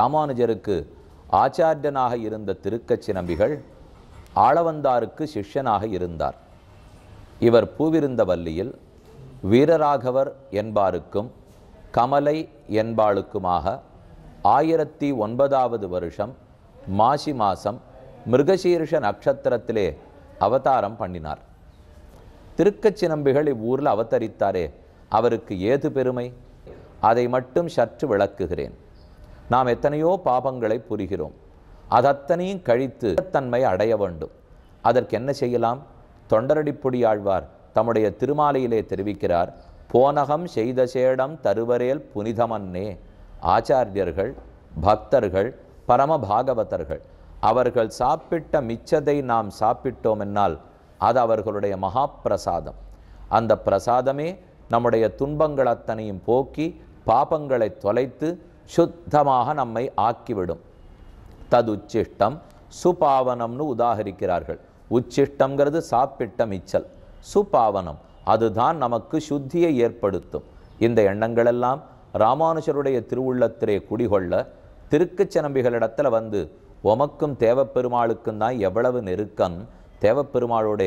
ராமானுஜருக்கு ஆச்சாரியனாக இருந்த திருக்கச்சி நம்பிகள் ஆளவந்தாருக்கு சிஷ்யனாக இருந்தார். இவர் பூவிருந்தவல்லியில் வீரராகவர் என்பாருக்கும் கமலை என்பாளுக்குமாக 1009வது வருஷம் மாசி மாசம் மிருகசீர்ஷ நட்சத்திரத்திலே அவதாரம் பண்ணினார். திருக்கச்சி நம்பிகள் இவ்வூரில் அவதரித்தாரே, அவருக்கு ஏது பெருமை? அதை மட்டும் சற்று விளக்குகிறேன். நாம் எத்தனையோ பாபங்களை புரிகிறோம். அதத்தனையும் கழித்து தன்மை அடைய வேண்டும். அதற்கு என்ன செய்யலாம்? தொண்டரடிப்பொடியாழ்வார் தம்முடைய திருமாலையிலே தெரிவிக்கிறார், போனகம் செய்த சேடம் தருவரேல் புனிதமன்னே. ஆச்சாரியர்கள், பக்தர்கள், பரமபாகவதர்கள் அவர்கள் சாப்பிட்ட மிச்சதை நாம் சாப்பிட்டோம் என்னால் அது அவர்களுடைய மகா பிரசாதம். அந்த பிரசாதமே நம்முடைய துன்பங்கள் அத்தனையும் போக்கி பாபங்களை தொலைத்து சுத்தமாக நம்மை ஆக்கிவிடும். தது உச்சிஷ்டம் சுபாவனம்னு உதாகரிக்கிறார்கள். உச்சிஷ்டம்ங்கிறது சாப்பிட்ட மிச்சல், சுபாவனம் அதுதான் நமக்கு சுத்தியை ஏற்படுத்தும். இந்த எண்ணங்களெல்லாம் ராமானுஜருடைய திருவுள்ளத்திலே குடிகொள்ள திருக்கச்சனம்பிகளிடத்தில் வந்து உமக்கும் தேவப்பெருமாளுக்கும் தான் எவ்வளவு நெருக்கம், தேவப்பெருமாளோட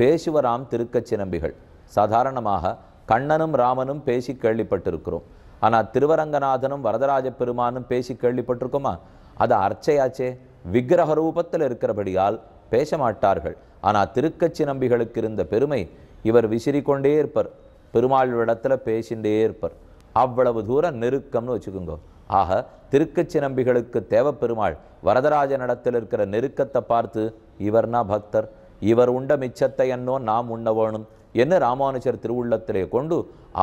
பேசுவராம் திருக்கச்சிநம்பிகள். சாதாரணமாக கண்ணனும் ராமனும் பேசி கேள்விப்பட்டிருக்கிறோம். ஆனால் திருவரங்கநாதனும் வரதராஜ பெருமானும் பேசி கேள்விப்பட்டிருக்கோமா? அது அர்ச்சையாச்சே, விக்கிரக ரூபத்தில் இருக்கிறபடியால் பேச மாட்டார்கள். ஆனால் திருக்கச்சிநம்பிகளுக்கு இருந்த பெருமை, இவர் விசிறிக்கொண்டே இருப்பர், பெருமாள் இடத்தில் பேசிகிட்டே இருப்பர். அவ்வளவு தூரம் நெருக்கம்னு வச்சுக்கோங்க. ஆக திருக்கச்சிநம்பிகளுக்கு தேவப்பெருமாள் வரதராஜ நடத்தில் இருக்கிற நெருக்கத்தை பார்த்து இவர்னா பக்தர், இவர் உண்ட மிச்சத்தை என்னோ நாம் உண்ண வேணும் என்று ராமானுஜர் திருவுள்ளத்திலே கொண்டு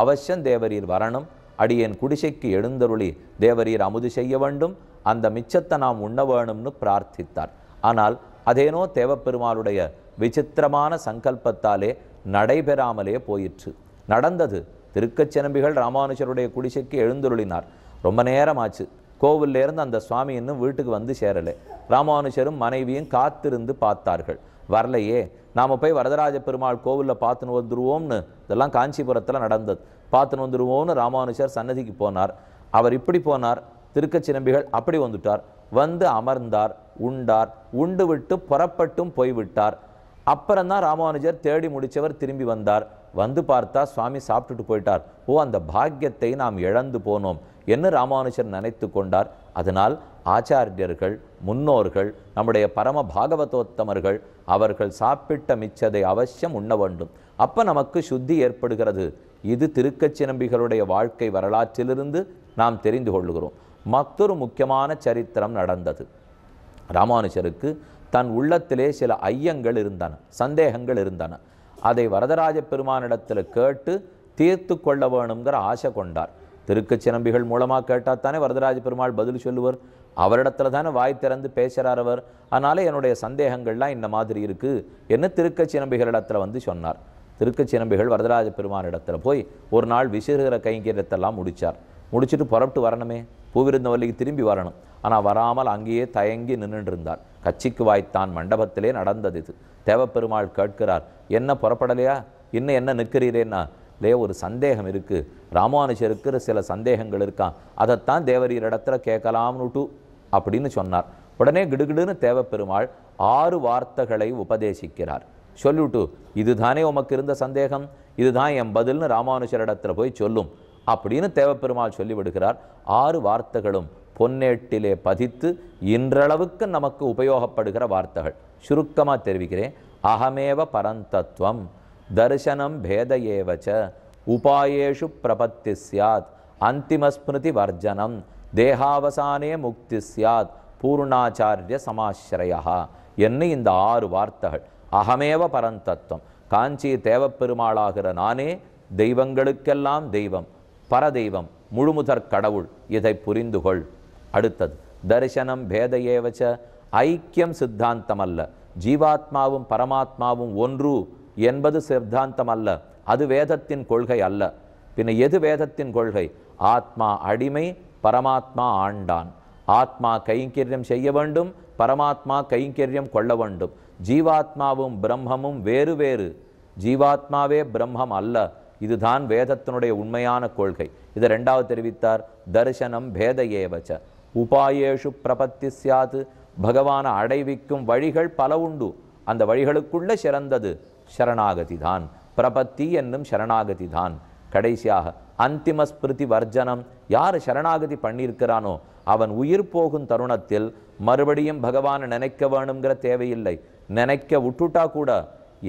அவசியம் தேவரீர் வரணும், அடியேன் குடிசைக்கு எழுந்தருளி தேவரீர் அமுது செய்ய வேண்டும், அந்த மிச்சத்தை நாம் உண்ண வேணும்னு பிரார்த்தித்தார். ஆனால் அதேனோ தேவப்பெருமாளுடைய விசித்திரமான சங்கல்பத்தாலே நடைபெறாமலே போயிற்று. நடந்தது, திருக்கச்சிநம்பிகள் ராமானுஜருடைய குடிசைக்கு எழுந்தருளினார். ரொம்ப நேரமாச்சு, கோவிலேருந்து அந்த சுவாமி இன்னும் வீட்டுக்கு வந்து சேரலை. ராமானுஜரும் மனைவியும் காத்திருந்து பார்த்தார்கள், வரலையே. நாம் போய் வரதராஜ பெருமாள் கோவிலில் பார்த்துன்னு வந்துடுவோம்னு, இதெல்லாம் காஞ்சிபுரத்தில் நடந்தது, பார்த்துன்னு வந்துடுவோம்னு ராமானுஜர் சன்னதிக்கு போனார். அவர் இப்படி போனார், திருக்கச்சிநம்பிகள் அப்படி வந்துட்டார், வந்து அமர்ந்தார், உண்டார், உண்டு விட்டு புறப்பட்டும் போய்விட்டார். அப்புறம்தான் ராமானுஜர் தேடி முடித்தவர் திரும்பி வந்தார். வந்து பார்த்தா சுவாமி சாப்பிட்டுட்டு போயிட்டார். ஓ, அந்த பாக்கியத்தை நாம் இழந்து போனோம் என்று ராமானுஜர் நினைத்து கொண்டார். அதனால் ஆச்சாரியர்கள், முன்னோர்கள், நம்முடைய பரம பாகவதோத்தமர்கள் அவர்கள் சாப்பிட்ட மிச்சதை அவசியம் உண்ண வேண்டும். அப்போ நமக்கு சுத்தி ஏற்படுகிறது. இது திருக்கச்சிநம்பிகளுடைய வாழ்க்கை வரலாற்றிலிருந்து நாம் தெரிந்து கொள்ளுகிறோம். மற்றொரு முக்கியமான சரித்திரம் நடந்தது. ராமானுஜருக்கு தன் உள்ளத்திலே சில ஐயங்கள் இருந்தன, சந்தேகங்கள் இருந்தன. அதை வரதராஜ பெருமானிடத்தில் கேட்டு தீர்த்து கொள்ள வேணுங்கிற ஆசை கொண்டார். திருக்கச்சிநம்பிகள் மூலமாக கேட்டால் தானே வரதராஜ பெருமாள் பதில் சொல்லுவார். அவரிடத்துல தானே வாய் திறந்து பேசுகிறார் அவர். அதனால் என்னுடைய சந்தேகங்கள்லாம் இந்த மாதிரி இருக்குது என்று திருக்கச்சிநம்பிகளிடத்தில் வந்து சொன்னார். திருக்கச்சிநம்பிகள் வரதராஜ பெருமானிடத்தில் போய் ஒரு நாள் விசிறுகிற கைங்கரியத்தெல்லாம் முடித்தார். முடிச்சுட்டு புறப்பட்டு வரணுமே, பூவிருந்தவல்லிக்கு திரும்பி வரணும். ஆனால் வராமல் அங்கேயே தயங்கி நின்றுட்டு இருந்தார். கட்சிக்கு வாய்த்தான் மண்டபத்திலே நடந்தது இது. தேவப்பெருமாள் கேட்கிறார், என்ன புறப்படலையா, இன்னும் என்ன நிற்கிறீரேன்னா? லே, ஒரு சந்தேகம் இருக்குது, ராமானுஜருக்கு சில சந்தேகங்கள் இருக்கான், அதைத்தான் தேவரீர் இடத்துல கேட்கலாம்னுட்டு அப்படின்னு சொன்னார். உடனே கிடுகிடுன்னு தேவப்பெருமாள் 6 வார்த்தைகளை உபதேசிக்கிறார். சொல்லிவிட்டு, இதுதானே உமக்கு இருந்த சந்தேகம், இதுதான் என் பதில்னு ராமானுஜர் இடத்துல போய் சொல்லும் அப்படின்னு தேவப்பெருமாள் சொல்லிவிடுகிறார். 6 வார்த்தைகளும் பொன்னேட்டிலே பதித்து இன்றளவுக்கு நமக்கு உபயோகப்படுகிற வார்த்தைகள். சுருக்கமாக தெரிவிக்கிறேன், அகமேவ பரந்தத்துவம் தரிசனம் பேதையேவச்ச உபாயேஷு பிரபத்தி சியாத் அந்திமஸ்மிருதி வர்ஜனம் தேகாவசானே முக்தி சியாத் பூர்ணாச்சாரிய சமாஸ்ரயா என்ன இந்த 6 வார்த்தைகள். அகமேவ பரந்தத்துவம், காஞ்சி தேவப்பெருமாளாகிற நானே தெய்வங்களுக்கெல்லாம் தெய்வம், பரதெய்வம், முழுமுதற் கடவுள், இதை புரிந்துகொள். அடுத்தது தரிசனம் பேதையேவச்ச, ஐக்கியம் சித்தாந்தம் அல்ல, ஜீவாத்மாவும் பரமாத்மாவும் ஒன்று என்பது சித்தாந்தம் அல்ல, அது வேதத்தின் கொள்கை அல்ல. பின்ன எது வேதத்தின் கொள்கை? ஆத்மா அடிமை, பரமாத்மா ஆண்டான். ஆத்மா கைங்கரியம் செய்ய வேண்டும், பரமாத்மா கைங்கரியம் கொள்ள வேண்டும். ஜீவாத்மாவும் பிரம்மமும் வேறு வேறு, ஜீவாத்மாவே பிரம்மம் அல்ல. இதுதான் வேதத்தினுடைய உண்மையான கொள்கை. இது 2வது தெரிவித்தார், தரிசனம் பேத ஏவச்ச. उपायेषु प्रपत्ति स्यात् भगवान अडैविक्कुम वळिगळ पल उंडु अंद वळिगळुक्कुள்ள சிறந்தது शरणागतिதான் प्रपत्ति என்னும் शरणागतिதான் கடைசியாக अंतिम स्मृति वर्जनम यार शरणागति பண்ணிருக்கானோ அவன் உயிர் போகும் தருணத்தில் மறுபடியும் भगवान நினைக்க வேணும்ங்கற தேவையில்லை நினைக்க விட்டுட்டா கூட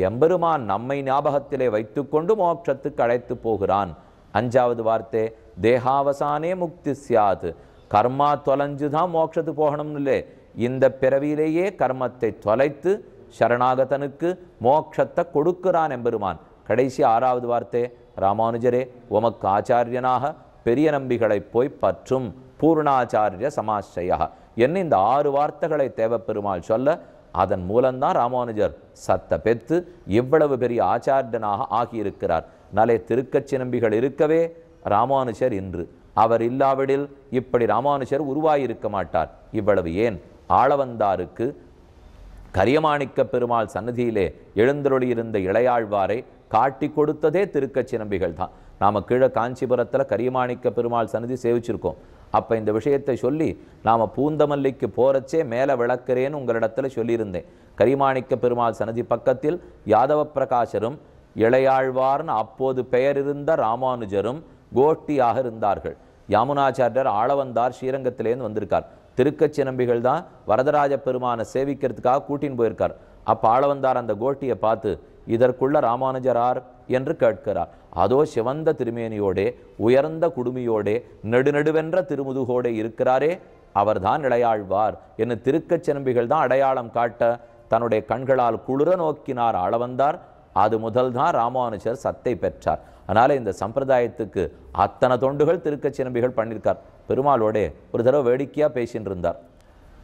எம்பெருமான் நம்மை ஞாபகத்திலே வைத்துக்கொண்டு மோட்சத்துக்கு அழைத்து போகிறான் அஞ்சாவது வார்த்தை தேஹாவசானே முக்தி ஸ்யாத் कर्मा தொலைஞ்சுதான் மோட்சத்துக்கு போகணும்னு இல்லை இந்த பிறவியிலேயே கர்மத்தை தொலைத்து शरणागतனுக்கு மோட்சத்தை கொடுக்கிறான் எம்பெருமான் கடைசி ஆறாவது வார்த்தை ராமானுஜரே உமக்கு ஆச்சாரியனாக பெரிய நம்பிகளை போய் பற்றும் பூர்ணாச்சாரிய சமாசயஹ என்ன இந்த ஆறு வார்த்தைகளை தேவப்பெருமாள் சொல்ல அதன் மூலம்தான் ராமானுஜர் சத்த பெற்று இவ்வளவு பெரிய ஆச்சாரியனாக ஆகியிருக்கிறார். நாளே திருக்கச்சி நம்பிகள் இருக்கவே ராமானுஜர் இன்று அவர் இல்லாவிடில் இப்படி ராமானுஜர் உருவாயிருக்க மாட்டார். இவ்வளவு ஏன் ஆளவந்தாருக்கு கரியமாணிக்க பெருமாள் சன்னதியிலே எழுந்தருளி இருந்த இளையாழ்வாரை காட்டி கொடுத்ததே திருக்கச்சி நம்பிகள் தான். நாம் கீழே காஞ்சிபுரத்தில் கரியமாணிக்க பெருமாள் சன்னதி சேவிச்சிருக்கோம். அப்போ இந்த விஷயத்தை சொல்லி நாம் பூந்தமல்லிக்கு போகிறச்சே மேலே விளக்குறேன்னு உங்களிடத்தில் சொல்லியிருந்தேன். கரியமாணிக்க பெருமாள் சன்னதி பக்கத்தில் யாதவ பிரகாஷரும் இளையாழ்வார்னு அப்போது பெயர் இருந்த ராமானுஜரும் கோஷ்டியாக இருந்தார்கள். யாமுனாச்சாரியர் ஆளவந்தார் ஸ்ரீரங்கத்திலேருந்து வந்திருக்கார். திருக்கச்சி நம்பிகள் தான் வரதராஜ பெருமானை சேவிக்கிறதுக்காக கூட்டின்னு போயிருக்கார். அப்போ ஆளவந்தார் அந்த கோட்டியை பார்த்து இதற்குள்ள ராமானுஜரார் என்று கேட்கிறார். அதோ சிவந்த திருமேனியோடே உயர்ந்த குடுமையோடே நெடுநெடுவென்ற திருமுதுகோடே இருக்கிறாரே அவர்தான் இளையாழ்வார் என்று திருக்கச்சி நம்பிகள் தான் அடையாளம் காட்ட தன்னுடைய கண்களால் குளிர நோக்கினார் ஆளவந்தார். அது முதல்தான் ராமானுஜர் சத்தை பெற்றார். அதனால் இந்த சம்பிரதாயத்துக்கு அத்தனை தொண்டுகள் திருக்கச்சி நம்பிகள் பண்ணியிருக்கார். பெருமாளோடே ஒரு தடவை வேடிக்கையாக பேசின்னு இருந்தார்.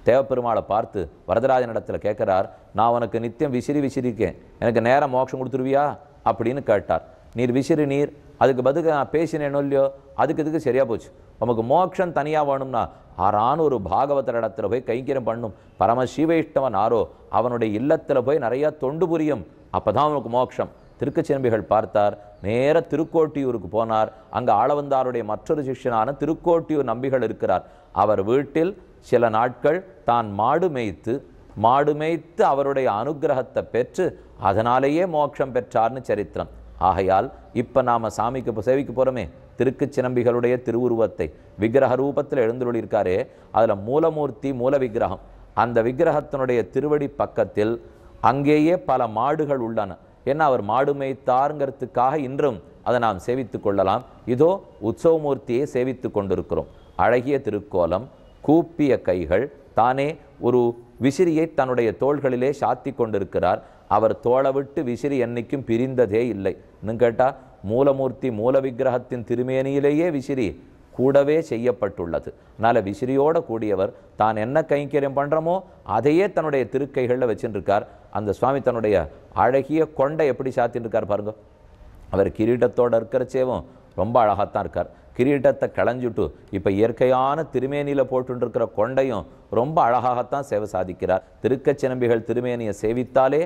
தேவப்பெருமாளை பார்த்து வரதராஜன் இடத்துல கேட்குறார், நான் உனக்கு நித்தியம் விசிறிக்கேன், எனக்கு நேரம் மோட்சம் கொடுத்துருவியா அப்படின்னு கேட்டார். நீர் விசிறி நீர் அதுக்கு பதுக்க நான் பேசினேனோ இல்லையோ அதுக்கு இதுக்கு சரியாக போச்சு. உமக்கு மோட்சம் தனியாக வேணும்னா ஆறான ஒரு பாகவதர் இடத்துல போய் கைங்கரியம் பண்ணும் பரம சீவைஷ்ணவன் ஆரோ அவனுடைய இல்லத்தில் போய் நிறையா தொண்டு புரியும், அப்போ தான் உனக்கு மோட்சம். திருக்கச்சிரம்பிகள் பார்த்தார், நேர திருக்கோட்டியூருக்கு போனார். அங்கே ஆளவந்தாருடைய மற்றொரு சிஷ்யனான திருக்கோட்டியூர் நம்பிகள் இருக்கிறார். அவர் வீட்டில் சில நாட்கள் தான் மாடு மேய்த்து அவருடைய அனுகிரகத்தை பெற்று அதனாலேயே மோட்சம் பெற்றார்னு சரித்திரம். ஆகையால் இப்போ நாம் சாமிக்கு சேவிக்க போகிறோமே திருக்கச்சி நம்பிகளுடைய திருவுருவத்தை விக்கிரக ரூபத்தில் எழுந்துள்ளிருக்காரே, அதில் மூலமூர்த்தி மூல விக்கிரகம். அந்த விக்கிரகத்தினுடைய திருவடி பக்கத்தில் அங்கேயே பல மாடுகள் உள்ளன. என்ன அவர் மாடு மேய்த்தாருங்கிறதுக்காக இன்றும் அதை நாம் சேவித்து கொள்ளலாம். இதோ உற்சவமூர்த்தியை சேவித்து கொண்டிருக்கிறோம். அழகிய திருக்கோலம், கூப்பிய கைகள், தானே ஒரு விசிறியை தன்னுடைய தோள்களிலே சாத்தி கொண்டிருக்கிறார். அவர் தோளை விட்டு விசிறி என்னைக்கும் பிரிந்ததே இல்லை. இன்னும் கேட்டால் மூலமூர்த்தி மூல விக்கிரகத்தின் திருமேனியிலேயே விசிறி கூடவே செய்யப்பட்டுள்ளது. அதனால் விசிறியோடு கூடியவர் தான் என்ன கைங்கரியம் பண்ணுறோமோ அதையே தன்னுடைய திருக்கைகளில் வச்சுருக்கார். அந்த சுவாமி தன்னுடைய அழகிய கொண்டை எப்படி சாத்தின்ருக்கார் பாருங்க. அவர் கிரீட்டத்தோடு இருக்கிறச்சேவும் ரொம்ப அழகாகத்தான் இருக்கார். கிரீட்டத்தை களைஞ்சுட்டு இப்போ இயற்கையான திருமேனியில் போட்டுருக்கிற கொண்டையும் ரொம்ப அழகாகத்தான் சேவை சாதிக்கிறார். திருக்கச்சி நம்பிகள் திருமேனியை சேவித்தாலே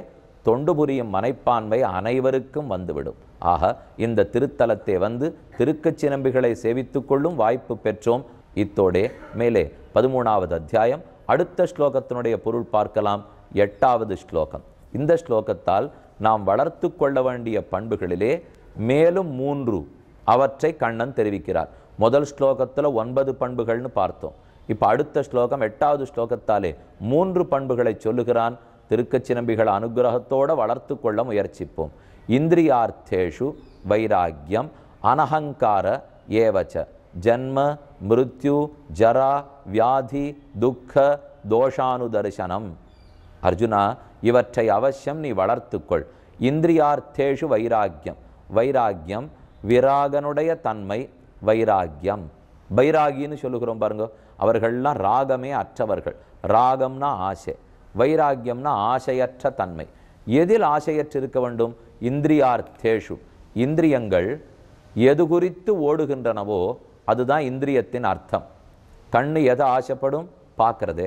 தொண்டு புரியும் மனைப்பான்மை அனைவருக்கும் வந்துவிடும். ஆக இந்த திருத்தலத்தை வந்து திருக்கச்சி நம்பிகளை சேவித்து கொள்ளும் வாய்ப்பு பெற்றோம். இத்தோடே மேலே 13வது அத்தியாயம் அடுத்த ஸ்லோகத்தினுடைய பொருள் பார்க்கலாம். 8வது ஸ்லோகம். இந்த ஸ்லோகத்தால் நாம் வளர்த்து கொள்ள வேண்டிய பண்புகளிலே மேலும் 3 அவற்றை கண்ணன் தெரிவிக்கிறார். முதல் ஸ்லோகத்தில் 9 பண்புகள்னு பார்த்தோம். இப்போ அடுத்த ஸ்லோகம் 8வது ஸ்லோகத்தாலே 3 பண்புகளை சொல்லுகிறான். திருக்கச்சி நம்பிகள் அனுகிரகத்தோடு வளர்த்து கொள்ள முயற்சிப்போம். இந்திரியார்த்தேஷு வைராக்கியம் அனஹங்கார ஏவச்ச ஜன்ம மிருத்யு ஜரா வியாதி துக்க தோஷானுதர்சனம். அர்ஜுனா, இவற்றை அவசியம் நீ வளர்த்துக்கொள். இந்திரியார்த்தேஷு வைராக்கியம், வைராக்கியம் விராகனுடைய தன்மை. வைராக்கியம் பைராகின்னு சொல்லுகிறோம் பாருங்க. அவர்கள்லாம் ராகமே அற்றவர்கள். ராகம்னா ஆசை, வைராக்கியம்னா ஆசையற்ற தன்மை. எதில் ஆசையற்றிருக்க வேண்டும்? இந்திரியார்த்தேஷு, இந்திரியங்கள் எது குறித்து ஓடுகின்றனவோ அதுதான் இந்திரியத்தின் அர்த்தம். கண்ணு எதை ஆசைப்படும்? பார்க்குறது,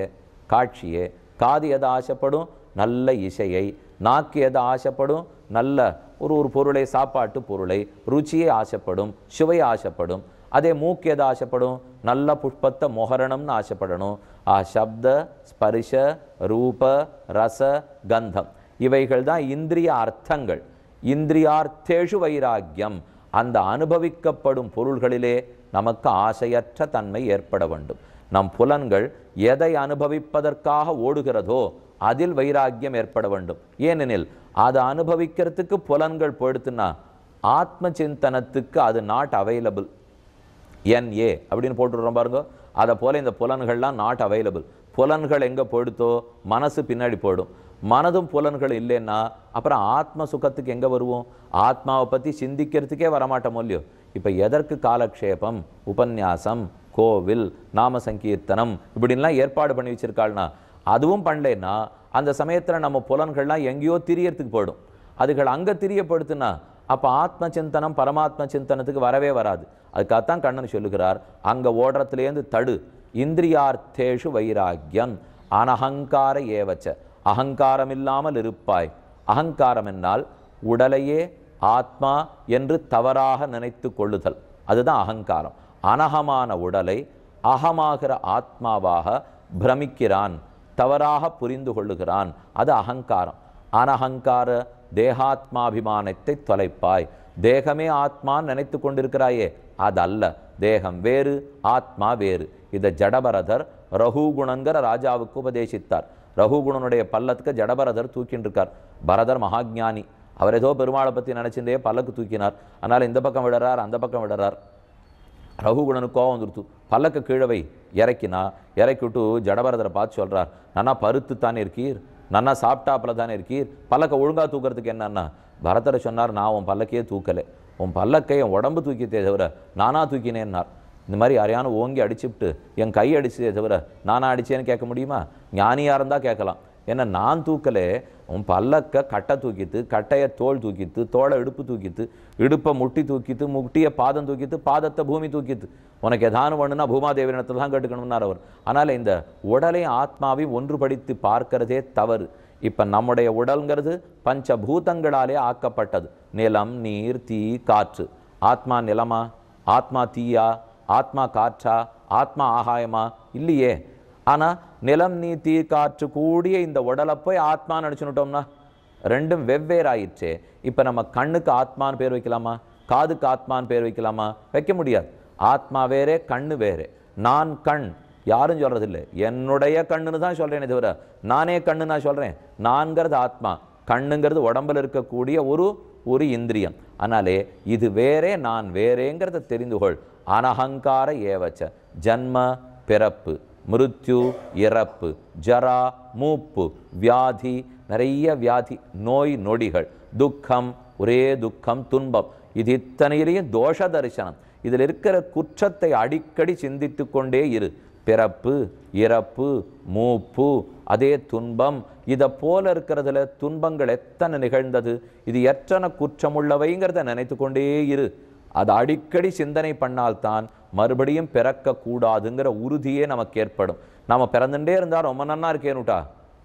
காட்சியே. காது எதை ஆசைப்படும்? நல்ல இசையை. நாக்கு எதை ஆசைப்படும்? நல்ல ஒரு பொருளை, சாப்பாட்டு பொருளை, ருச்சியை ஆசைப்படும், சுவை ஆசைப்படும். அதே மூக்கு எதை ஆசைப்படும்? நல்ல புஷ்பத்தை மொகரணும்னு ஆசைப்படணும். ஆ சப்த ஸ்பரிஷ ரூப ரச கந்தம் இவைகள் தான் இந்திரிய அர்த்தங்கள். இந்திரியார்த்தேஷு வைராக்கியம், அந்த அனுபவிக்கப்படும் பொருள்களிலே நமக்கு ஆசையற்ற தன்மை ஏற்பட வேண்டும். நம் புலன்கள் எதை அனுபவிப்பதற்காக ஓடுகிறதோ அதில் வைராக்கியம் ஏற்பட வேண்டும். ஏனெனில் அதை அனுபவிக்கிறதுக்கு புலன்கள் போயிடுத்துன்னா ஆத்ம சிந்தனத்துக்கு அது நாட் அவைலபிள். NA அப்படின்னு போட்டுடுறோம் பாருங்க. அதை போல இந்த புலன்கள்லாம் நாட் அவைலபிள். புலன்கள் எங்கே போயிடுத்தோ மனசு பின்னாடி போயிடும். மனதும் புலன்கள் இல்லைன்னா அப்புறம் ஆத்ம சுகத்துக்கு எங்கே வருவோம்? ஆத்மாவை பற்றி சிந்திக்கிறதுக்கே வரமாட்டோம் இல்லையோ. இப்போ எதற்கு காலக்ஷேபம்? உபன்யாசம், கோவில், நாம சங்கீர்த்தனம் இப்படின்லாம் ஏற்பாடு பண்ணி வச்சிருக்காள்னா அதுவும் பண்ணலைன்னா அந்த சமயத்தில் நம்ம புலன்கள்லாம் எங்கேயோ திரியறதுக்கு போயிடும். அதுகள் அங்கே திரியப்படுத்துனா அப்போ ஆத்ம சிந்தனம் பரமாத்ம சிந்தனத்துக்கு வரவே வராது. அதுக்காகத்தான் கண்ணன் சொல்லுகிறார், அங்கே ஓடுறதுலேருந்து தடு. இந்திரியார்த்தேஷு வைராக்கியம் அனஹங்கார ஏவச்ச, அகங்காரம் இல்லாமல் இருப்பாய். அகங்காரம் என்னால் உடலையே ஆத்மா என்று தவறாக நினைத்து கொள்ளுதல், அதுதான் அகங்காரம். அனகமான உடலை அகமாகிற ஆத்மாவாக பிரமிக்கிறான், தவறாக புரிந்து கொள்ளுகிறான், அது அகங்காரம். அனஹங்கார தேகாத்மாபிமானத்தை தொலைப்பாய். தேகமே ஆத்மான்னு நினைத்து கொண்டிருக்கிறாயே அதல்ல, தேகம் வேறு ஆத்மா வேறு. இதை ஜடபரதர் ரகுகுணங்கிற ராஜாவுக்கு உபதேசித்தார். ரகுகுணனுடைய பல்லத்துக்கு ஜடபரதர் தூக்கின்னு இருக்கார். பரதர் மகாஜானி, அவர் ஏதோ பெருமாளை பற்றி நினச்சிருந்தே பல்லக்கு தூக்கினார். அதனால் இந்த பக்கம் விடுறார், அந்த பக்கம் விடுறார். ரகுகுணனுக்கு கோவம் வந்துருத்து, பல்லக்கு கீழவை இறக்கினா இறக்கிவிட்டு ஜடபரதரை பார்த்து சொல்கிறார், நன்னா பருத்து தானே இருக்கீர், நன்னா சாப்பிட்டாப்பில் தானே இருக்கீர், பல்லக்கை ஒழுங்காக தூக்கிறதுக்கு என்னன்னா? பரதரை சொன்னார், நான் உன் பல்லக்கையே தூக்கலை, உன் பல்லக்கை என் உடம்பு தூக்கித்தே தவிர நானாக தூக்கினேன்னார். இந்த மாதிரி யாரையான ஓங்கி அடிச்சுவிட்டு என் கை அடிச்சதே தவிர நானா அடித்தேன்னு கேட்க முடியுமா? ஞானியாக இருந்தால் கேட்கலாம். ஏன்னா நான் தூக்கலே, உன் பல்லக்கை கட்டை தூக்கித்து, கட்டையை தோல் தூக்கித்து, தோலை இடுப்பு தூக்கித்து, இடுப்பை முட்டி தூக்கித்து, முட்டியை பாதம் தூக்கித்து, பாதத்தை பூமி தூக்கித்து, உனக்கு எதானு ஒன்றுனா பூமாதேவியிடத்தை தான் கேட்டுக்கணும்னார் அவர். ஆனால் இந்த உடலையும் ஆத்மாவையும் ஒன்றுபடுத்தி பார்க்கிறதே தவறு. இப்போ நம்முடைய உடல்ங்கிறது பஞ்சபூதங்களாலே ஆக்கப்பட்டது. நிலம், நீர், தீ, காற்று. ஆத்மா நிலமா? ஆத்மா தீயா? ஆத்மா காற்றா? ஆத்மா ஆகாயமா? இல்லையே. ஆனால் நிலம், நீ, தீ, காற்று கூடிய இந்த உடலை போய் ஆத்மா நினச்சுன்னுட்டோம்னா ரெண்டும் வெவ்வேறு ஆயிடுச்சே. இப்போ நம்ம கண்ணுக்கு ஆத்மான்னு பேர் வைக்கலாமா? காதுக்கு ஆத்மான்னு பேர் வைக்கலாமா? வைக்க முடியாது. ஆத்மா வேறே, கண்ணு வேறே. நான் கண் யாரும் சொல்கிறதில்லை, என்னுடைய கண்ணுன்னு தான் சொல்கிறேனே தவிர நானே கண்ணு நான் சொல்கிறேன். நான்கிறது ஆத்மா, கண்ணுங்கிறது உடம்பில் இருக்கக்கூடிய ஒரு இந்திரியம். ஆனாலே இது வேறே நான் வேறேங்கிறத தெரிந்துகொள். அனஹங்கார ஏவச்ச, ஜன்ம பிறப்பு, மிருத்யு இறப்பு, ஜரா மூப்பு, வியாதி, நிறைய வியாதி, நோய் நொடிகள், துக்கம், ஒரே துக்கம், துன்பம், இது இத்தனையிலேயும் தோஷ தரிசனம். இதில் இருக்கிற குற்றத்தை அடிக்கடி சிந்தித்து கொண்டே இரு. பிறப்பு, இறப்பு, மூப்பு, அதே துன்பம், இதை போல இருக்கிறதுல துன்பங்கள் எத்தனை நிகழ்ந்தது, இது எத்தனை குற்றமுள்ளவைங்கிறத நினைத்து கொண்டே இரு. அதை அடிக்கடி சிந்தனை பண்ணால்தான் மறுபடியும் பிறக்கக்கூடாதுங்கிற உறுதியே நமக்கு ஏற்படும். நம்ம பிறந்துட்டே இருந்தால் ரொம்ப நன்னா இருக்கேனுட்டா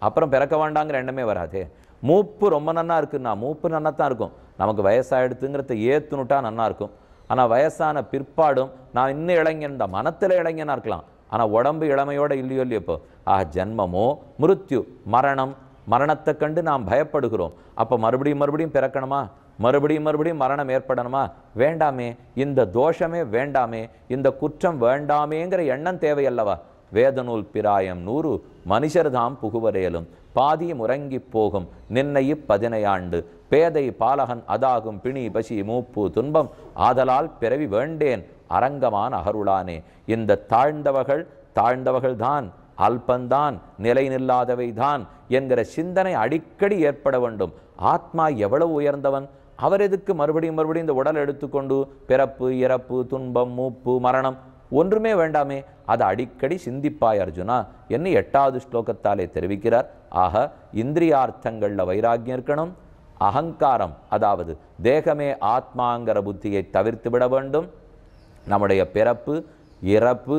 அப்புறம் பிறக்க வேண்டாங்கிற எண்ணமே வராதே. மூப்பு ரொம்ப நன்னா இருக்குன்னா மூப்பு நன்னா தான் இருக்கும், நமக்கு வயசாகிடுதுங்கிறத ஏற்றுனுட்டா நன்னா இருக்கும். ஆனால் வயசான பிற்பாடும் நான் இன்னும் இளைஞன் தான், மனத்தில் இளைஞனாக இருக்கலாம், ஆனால் உடம்பு இளமையோடு இல்லையோ இல்லையோ. இப்போ ஜென்மமோ மிருத்யு மரணம், மரணத்தை கண்டு நாம் பயப்படுகிறோம். அப்போ மறுபடியும் பிறக்கணுமா? மறுபடியும் மரணம் ஏற்படணுமா? வேண்டாமே, இந்த தோஷமே வேண்டாமே, இந்த குற்றம் வேண்டாமேங்கிற எண்ணம் தேவையல்லவா? வேதநூல் பிராயம் 100 மனுஷர் தாம் புகுவரேலும் பாதியும் உறங்கி போகும் நின்னையு 10 ஆண்டு பேதை பாலகன் அதாகும் பிணி பசி மூப்பு துன்பம் ஆதலால் பிறவி வேண்டேன் அரங்கமான அகருளானே. இந்த தாழ்ந்தவர்கள்தான், அல்பந்தான், நிலை நில்லாதவை தான் என்கிற சிந்தனை அடிக்கடி ஏற்பட வேண்டும். ஆத்மா எவ்வளவு உயர்ந்தவன், அவர் எதுக்கு மறுபடியும் இந்த உடலை எடுத்துக்கொண்டு பிறப்பு, இறப்பு, துன்பம், மூப்பு, மரணம் ஒன்றுமே வேண்டாமே, அதை அடிக்கடி சிந்திப்பாய் அர்ஜுனா என்று 8வது ஸ்லோகத்தாலே தெரிவிக்கிறார். ஆக இந்திரியார்த்தங்களில் வைராக்கியம் இருக்கணும். அகங்காரம் அதாவது தேகமே ஆத்மாங்கிற புத்தியை தவிர்த்து விட வேண்டும். நம்முடைய பிறப்பு, இறப்பு,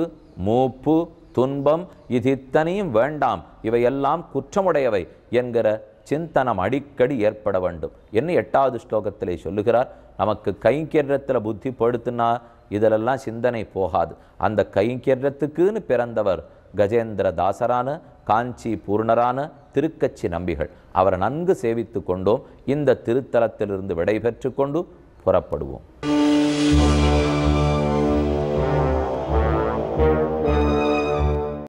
மூப்பு, துன்பம் இது இத்தனையும் வேண்டாம், இவையெல்லாம் குற்றமுடையவை என்கிற சிந்தனம் அடிக்கடி ஏற்பட வேண்டும் என்று 8வது ஸ்லோகத்திலே சொல்லுகிறார். நமக்கு கைங்கேற்றத்தில் புத்தி படுத்துனா இதெல்லாம் சிந்தனை போகாது. அந்த கைங்கேற்றத்துக்குன்னு பிறந்தவர் கஜேந்திர தாசரான காஞ்சி பூர்ணரான திருக்கச்சி நம்பிகள். அவரை நன்கு சேவித்து கொண்டோம். இந்த திருத்தலத்திலிருந்து விடை பெற்று கொண்டு புறப்படுவோம்.